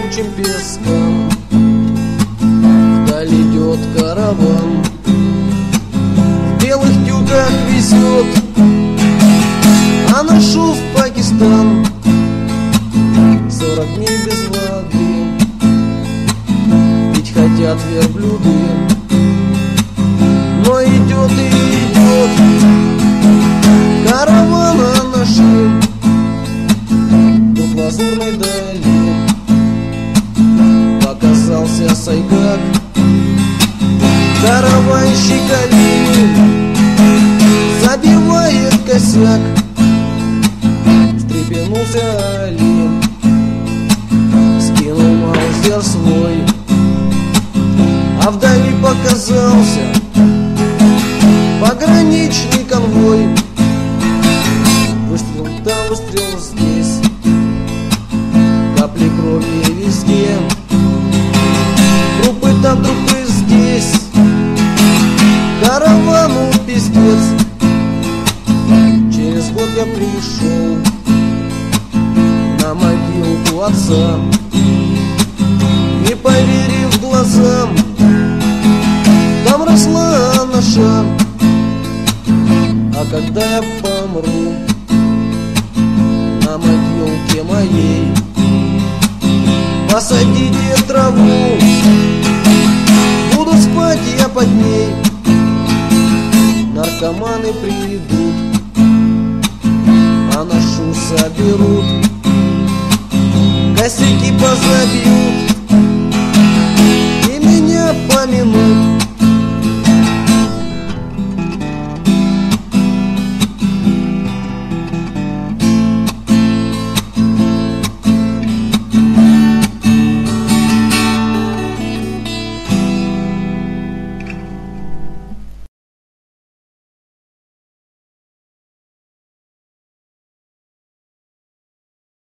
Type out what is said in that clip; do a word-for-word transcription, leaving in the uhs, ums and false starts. могучим пескам. Вдаль идет караван, в белых тюках везет аношу в Пакистан. Сорок дней без воды, ведь хотят верблюды, но идет и идет караван аноши. В лазурной дали показался Сайгак, караванщик Алины забивает косяк. Встрепенулся Али, скинул маузер свой, а вдали показался пограничный конвой. Выстрел там, выстрел здесь, капли крови везде, трупы там, трупы здесь, каравану пиздец. Через год я пришел на могилку отца, не поверив глазам, там росла наша. А когда я помру на могилке моей, посадите траву, буду спать я под ней. Наркоманы придут, а нашу соберут, косяки позабьют.